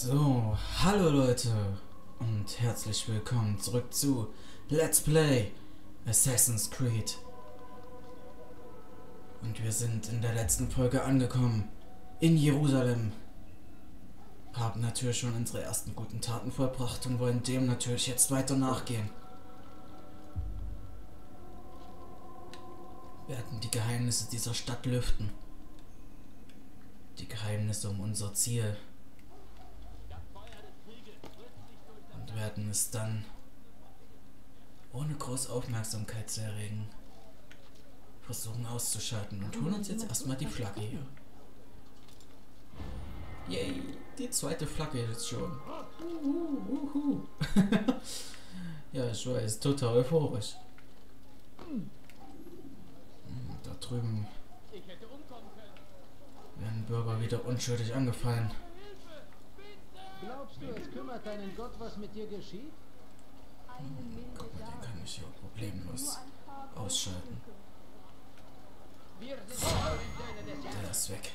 So, hallo Leute und herzlich willkommen zurück zu Let's Play Assassin's Creed. Und wir sind in der letzten Folge angekommen in Jerusalem. Haben natürlich schon unsere ersten guten Taten vollbracht und wollen dem natürlich jetzt weiter nachgehen. Wir werden die Geheimnisse dieser Stadt lüften. Die Geheimnisse um unser Ziel. Werden es dann ohne groß Aufmerksamkeit zu erregen versuchen auszuschalten und holen uns jetzt erstmal die Flagge hier. Yay, die zweite Flagge jetzt schon. Ja, ich weiß, total euphorisch. Da drüben werden Bürger wieder unschuldig angefallen. Glaubst du, es kümmert deinen Gott, was mit dir geschieht? Guck mal, den kann ich hier problemlos ausschalten. Der ist weg.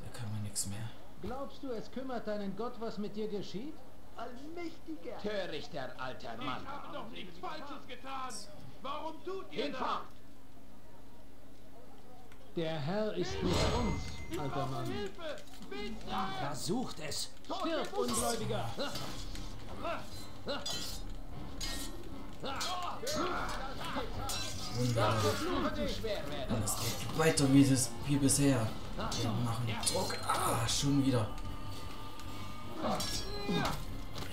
Der kann mir nichts mehr. Glaubst du, es kümmert deinen Gott, was mit dir geschieht? Allmächtiger! Törichter alter Mann! Ich habe doch nichts Falsches getan! Warum tut ihr das? Der Herr ist mit uns, alter Mann. Versucht es! Stirb, Ungläubiger! Und es geht weiter wie bisher. Wir machen Druck. Ah, schon wieder.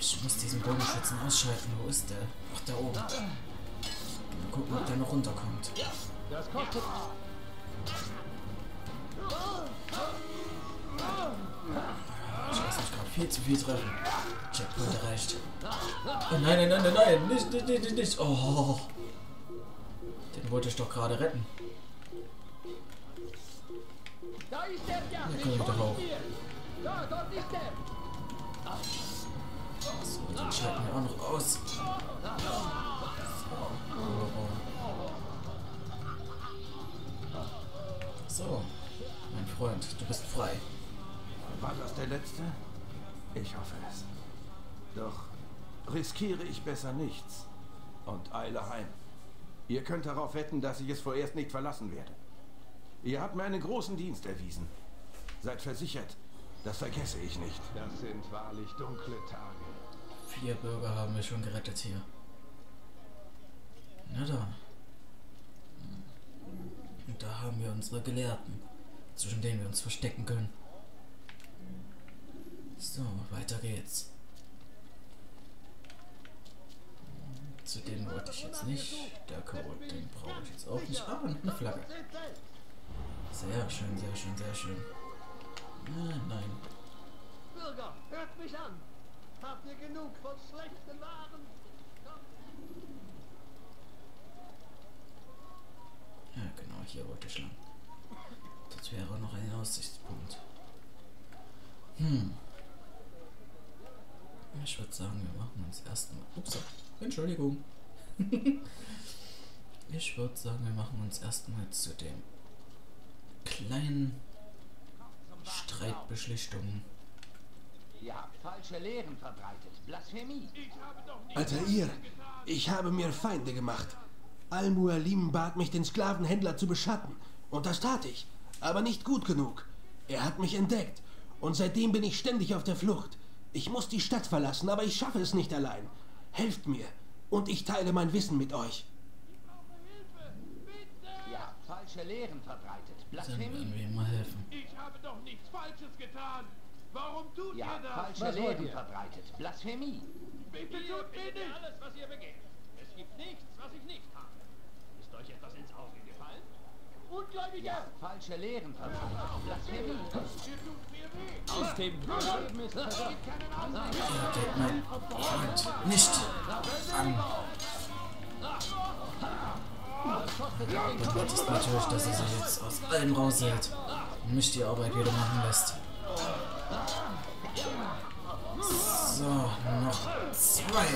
Ich muss diesen Bogenschützen ausschalten. Wo ist der? Ach, da oben. Mal gucken, ob der noch runterkommt. Das kostet. Ich lasse mich gerade viel zu viel treffen. Checkpoint erreicht. Oh nein, nein, nein, nein, nicht. Oh. Den wollte ich doch gerade retten. Da ist der, ja. Da kommt er hoch. Da, dort ist der. So, den schalten wir auch noch aus. So, mein Freund, du bist frei. War das der letzte? Ich hoffe es. Doch riskiere ich besser nichts und eile heim. Ihr könnt darauf wetten, dass ich es vorerst nicht verlassen werde. Ihr habt mir einen großen Dienst erwiesen. Seid versichert, das vergesse ich nicht. Das sind wahrlich dunkle Tage. 4 Bürger haben wir schon gerettet hier. Na da. Und da haben wir unsere Gelehrten, zwischen denen wir uns verstecken können. So, weiter geht's. Zu dem wollte ich jetzt nicht. Der Karot, den brauche ich jetzt auch nicht. Ah, und eine Flagge. Sehr schön, sehr schön, sehr schön. Nein, nein. Bürger, hört mich an. Habt ihr genug von schlechten Waren? Ja, genau, hier wollte ich lang. Das wäre auch noch ein Aussichtspunkt. Ich würde sagen, wir machen uns erstmal. Ups, Entschuldigung. Ich würde sagen, wir machen uns erstmal zu den kleinen Streitbeschlichtungen. Ihr habt falsche Lehren verbreitet. Blasphemie. Alter, ihr! Ich habe mir Feinde gemacht. Al-Mu'alim bat mich, den Sklavenhändler zu beschatten. Und das tat ich. Aber nicht gut genug. Er hat mich entdeckt. Und seitdem bin ich ständig auf der Flucht. Ich muss die Stadt verlassen, aber ich schaffe es nicht allein. Helft mir und ich teile mein Wissen mit euch. Ja, falsche Lehren verbreitet. Blasphemie. Dann werden wir mal helfen. Ich habe doch nichts Falsches getan. Warum tut ihr das? Falsche Lehren verbreitet. Blasphemie. Bitte tut mir nicht alles, was ihr begehrt. Es gibt nichts, was ich nicht habe. Ist euch etwas ins Auge gefallen? Ungläubiger! Ja, falsche Lehren verbreitet. Blasphemie. Aus dem Blut! Geht mein Freund nicht an. Und Gott ist natürlich, dass er sich jetzt aus allem raushält und mich die Arbeit wieder machen lässt. So, noch 2.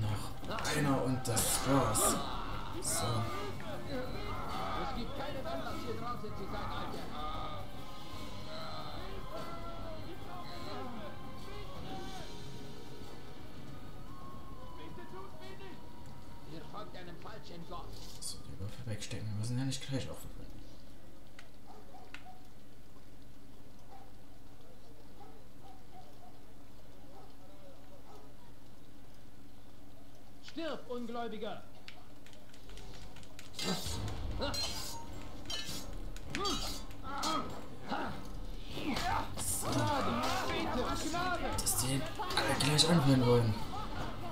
Noch einer und das war's. So. So, die Würfel wegstecken. Wir müssen ja nicht gleich offen. Stirb, Ungläubiger! Dass die alle gleich anhören wollen.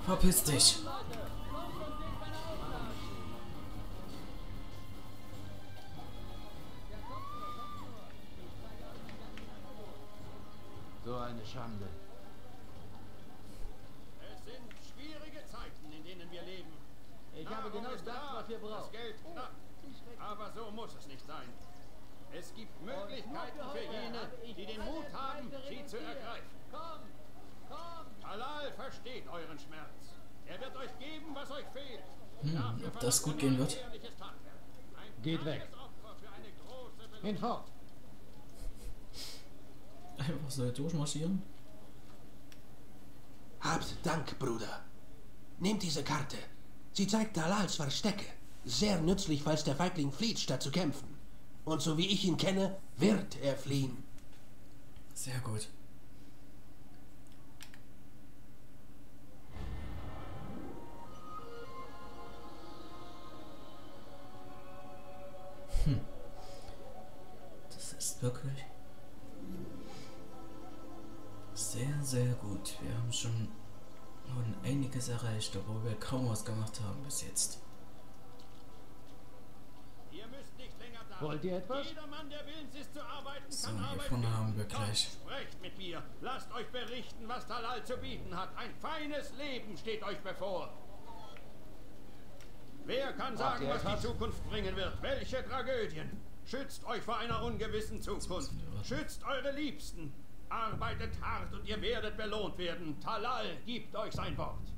Verpiss dich! So eine Schande. Es sind schwierige Zeiten, in denen wir leben. Ich habe genau das, was wir brauchen. Das Geld knapp. Aber so muss es nicht sein. Es gibt Möglichkeiten für jene, die den Mut haben, sie zu ergreifen. Komm, komm! Talal versteht euren Schmerz. Er wird euch geben, was euch fehlt. Ob das gut gehen wird? Geht weg. Hinfort. Einfach so durchmarschieren. Habt Dank, Bruder. Nehmt diese Karte. Sie zeigt Talals Verstecke. Sehr nützlich, falls der Feigling flieht, statt zu kämpfen. Und so wie ich ihn kenne, wird er fliehen. Sehr gut. Das ist wirklich sehr, sehr gut. Wir haben schon einiges erreicht, obwohl wir kaum was gemacht haben bis jetzt. Wollt ihr etwas? Jedermann, der willens ist zu arbeiten, kann arbeiten. So, haben wir gleich. Sprecht mit mir. Lasst euch berichten, was Talal zu bieten hat. Ein feines Leben steht euch bevor. Wer kann sagen, was die Zukunft bringen wird? Welche Tragödien? Schützt euch vor einer ungewissen Zukunft. Schützt eure Liebsten. Arbeitet hart und ihr werdet belohnt werden. Talal gibt euch sein Wort.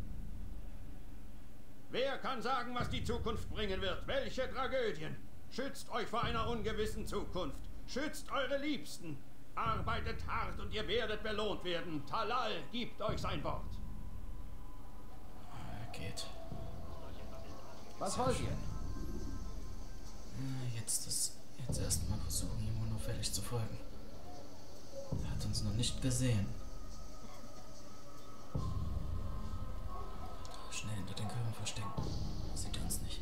Wer kann sagen, was die Zukunft bringen wird? Welche Tragödien? Schützt euch vor einer ungewissen Zukunft. Schützt eure Liebsten. Arbeitet hart und ihr werdet belohnt werden. Talal gibt euch sein Wort. Geht. Was wollt ihr? Jetzt erstmal versuchen, ihm unauffällig zu folgen. Er hat uns noch nicht gesehen. Schnell hinter den Körper verstecken. Sieht uns nicht.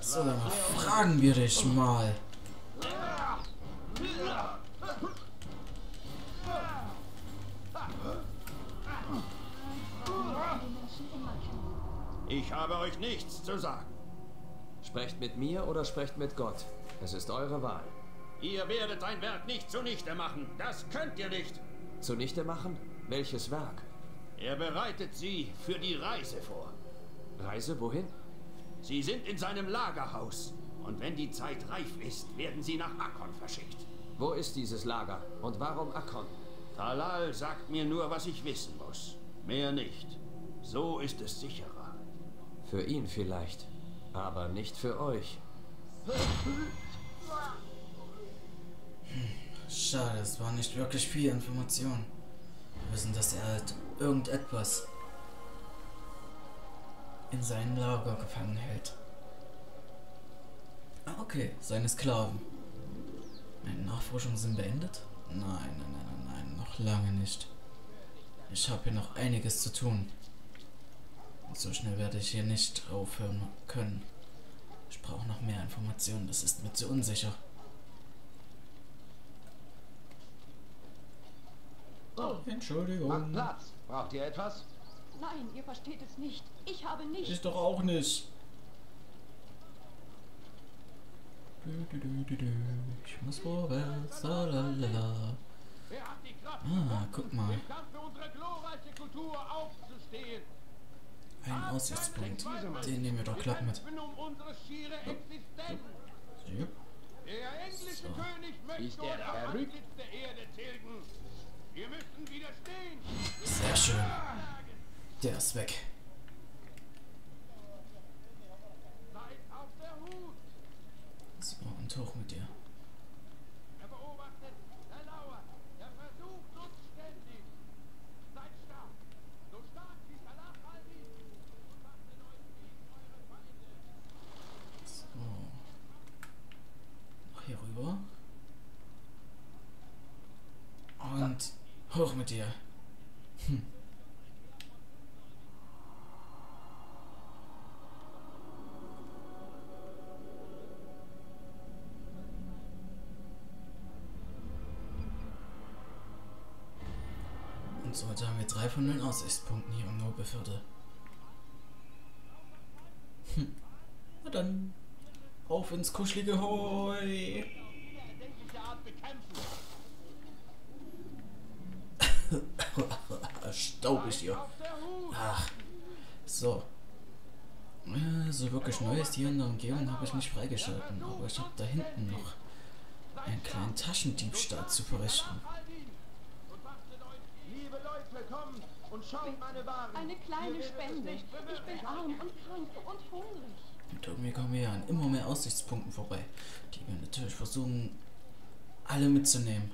So, dann fragen wir dich mal. Ich habe euch nichts zu sagen. Sprecht mit mir oder sprecht mit Gott. Es ist eure Wahl. Ihr werdet sein Werk nicht zunichte machen. Das könnt ihr nicht. Zunichte machen? Welches Werk? Er bereitet sie für die Reise vor. Reise wohin? Sie sind in seinem Lagerhaus. Und wenn die Zeit reif ist, werden sie nach Akkon verschickt. Wo ist dieses Lager? Und warum Akkon? Talal sagt mir nur, was ich wissen muss. Mehr nicht. So ist es sicherer. Für ihn vielleicht. Aber nicht für euch. Schade, es war nicht wirklich viel Information. Wir wissen, dass er halt irgendetwas in seinem Lager gefangen hält. Ah, okay, seine Sklaven. Meine Nachforschungen sind beendet? Nein, noch lange nicht. Ich habe hier noch einiges zu tun. Und so schnell werde ich hier nicht aufhören können. Ich brauche noch mehr Informationen, das ist mir zu unsicher. Oh, Entschuldigung. Macht Platz. Braucht ihr etwas? Nein, ihr versteht es nicht. Ich habe nicht. Ist doch auch nicht. Ich muss vorwärts. Lalala. Ah, guck mal. Ein Aussichtspunkt. Den nehmen wir doch glatt mit. Ja. Der englische König möchte der Erde tilgen. Wir müssen widerstehen. Sehr schön. Der ist weg. Seid auf der Hut. So, und hoch mit dir. Er beobachtet, er lauert, er versucht uns ständig. Seid stark. So stark wie Talal ist. Und macht den euch gegen eure Feinde. So. Noch hier rüber. Und hoch mit dir. Hm. Und so, da haben wir 3 von 0 Aussichtspunkten hier im Nobelviertel. Hm. Na dann, auf ins kuschelige Heu. Staubig hier. Ach, so. So wirklich Neues hier in der Umgebung habe ich nicht freigeschalten, aber ich habe da hinten noch einen kleinen Taschendiebstahl zu verrichten. Liebe Leute, kommt und schaut meine Waren. Eine kleine Spende. Ich bin arm und krank und hungrig. Und irgendwie kommen wir an immer mehr Aussichtspunkten vorbei, die wir natürlich versuchen, alle mitzunehmen.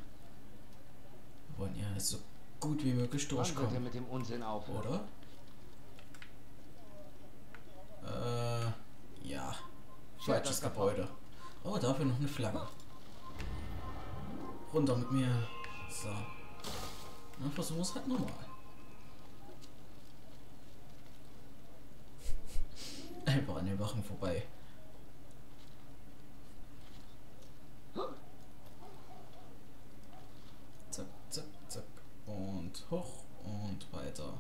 Wir wollen ja so gut wie möglich durchkommen. Wann mit dem Unsinn auf, oder? Ja. Falsches Gebäude. Oh, dafür noch eine Flagge. Runter mit mir. So. Na, versuchen wir es halt nochmal. Einfach an den Wachen vorbei. Zack, zack, zack. Und hoch und weiter.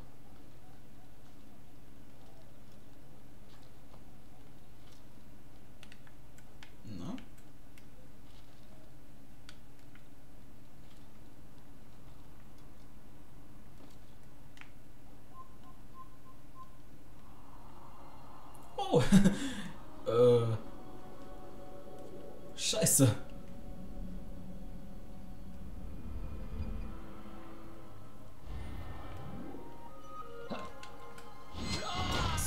Na? Oh! Scheiße!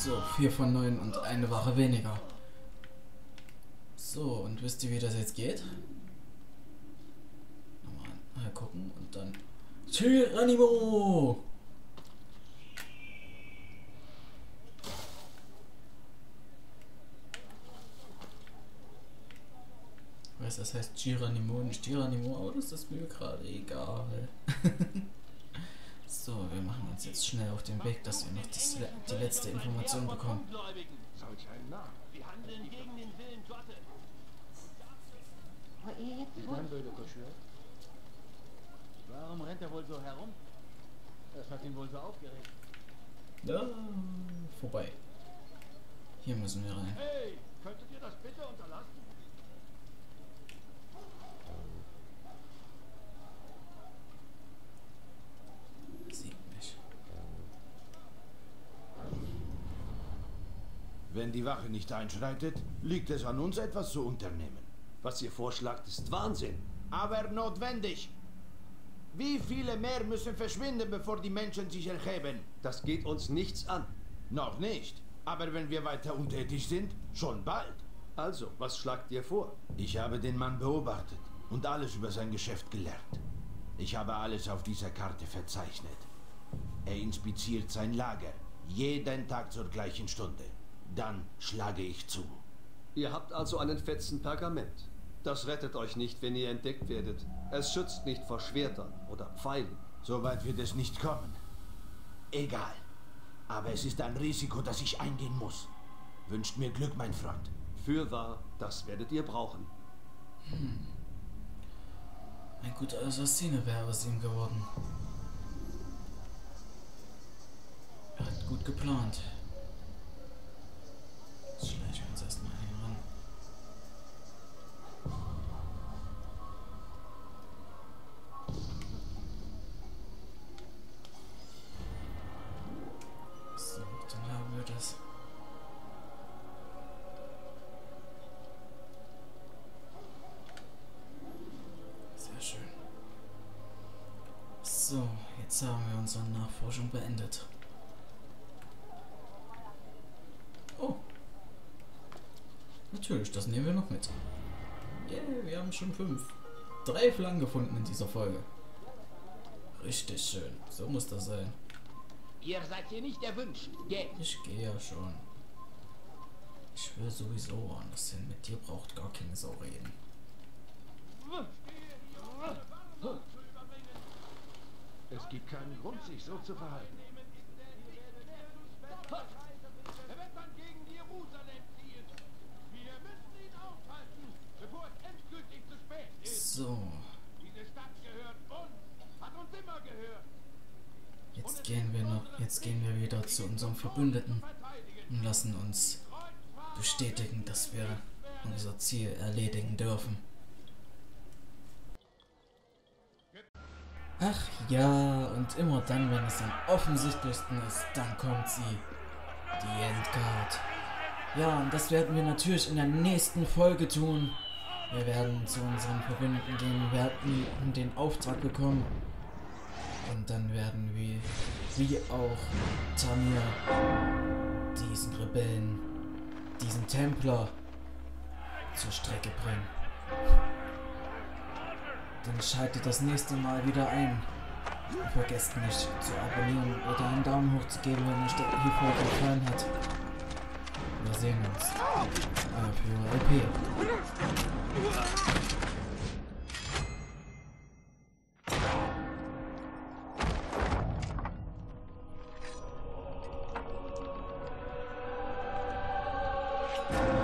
So, 4 von 9 und eine Ware weniger. So, und wisst ihr, wie das jetzt geht? Nochmal gucken und dann... Tyranimo! Was das heißt, Geronimo und Geronimo, aber das ist mir gerade egal. So, wir machen uns jetzt schnell auf den Weg, dass wir noch die letzte Information bekommen. Warum rennt er wohl so herum? Das hat ihn wohl so aufgeregt. Ja, vorbei. Hier müssen wir rein. Hey, könntet ihr das bitte unterlassen? Wenn die Wache nicht einschreitet, liegt es an uns, etwas zu unternehmen. Was ihr vorschlagt, ist Wahnsinn. Aber notwendig. Wie viele mehr müssen verschwinden, bevor die Menschen sich erheben? Das geht uns nichts an. Noch nicht. Aber wenn wir weiter untätig sind, schon bald. Also, was schlagt ihr vor? Ich habe den Mann beobachtet und alles über sein Geschäft gelernt. Ich habe alles auf dieser Karte verzeichnet. Er inspiziert sein Lager, jeden Tag zur gleichen Stunde. Dann schlage ich zu. Ihr habt also einen fetzen Pergament. Das rettet euch nicht, wenn ihr entdeckt werdet. Es schützt nicht vor Schwertern oder Pfeilen. Soweit wird es nicht kommen. Egal. Aber es ist ein Risiko, das ich eingehen muss. Wünscht mir Glück, mein Freund. Fürwahr, das werdet ihr brauchen. Hm. Ein guter Assassine wäre es ihm geworden. Er hat gut geplant. Jetzt schleichen wir uns erstmal hier ran. So, dann haben wir das. Sehr schön. So, jetzt haben wir unsere Nachforschung beendet. Natürlich, das nehmen wir noch mit. Yeah, wir haben schon 5. 3 Flaggen gefunden in dieser Folge. Richtig schön. So muss das sein. Ihr seid hier nicht erwünscht, gell? Ich gehe ja schon. Ich will sowieso woanders hin. Mit dir braucht gar keine Sau reden. Es gibt keinen Grund, sich so zu verhalten. Er wird dann gegen Jerusalem ziehen. Wir müssen ihn aufhalten, bevor es endgültig zu spät ist. So. Diese Stadt gehört uns, hat uns immer gehört. Jetzt gehen wir wieder zu unserem Verbündeten und lassen uns bestätigen, dass wir unser Ziel erledigen dürfen. Ach ja, und immer dann, wenn es am offensichtlichsten ist, dann kommt sie. Die Endcard. Ja, und das werden wir natürlich in der nächsten Folge tun. Wir werden zu unseren Verbündeten gehen, wir werden den Auftrag bekommen. Und dann werden wir, wie auch Tamir, diesen Rebellen, diesen Templer zur Strecke bringen. Dann schaltet das nächste Mal wieder ein. Und vergesst nicht zu abonnieren oder einen Daumen hoch zu geben, wenn euch die Folge gefallen hat. Wir sehen uns. Für LP.